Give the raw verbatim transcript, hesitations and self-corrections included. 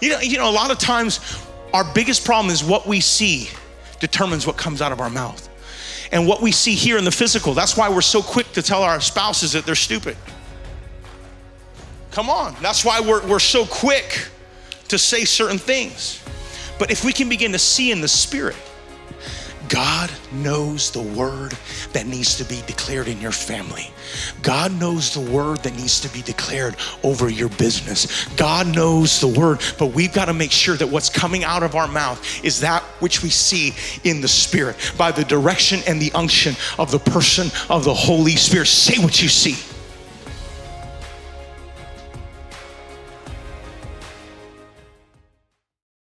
You know, you know, a lot of times our biggest problem is what we see determines what comes out of our mouth. And what we see here in the physical, that's why we're so quick to tell our spouses that they're stupid. Come on, that's why we're, we're so quick to say certain things. But if we can begin to see in the spirit, God knows the word that needs to be declared in your family. God knows the word that needs to be declared over your business. God knows the word, but we've got to make sure that what's coming out of our mouth is that which we see in the spirit by the direction and the unction of the person of the Holy Spirit. Say what you see.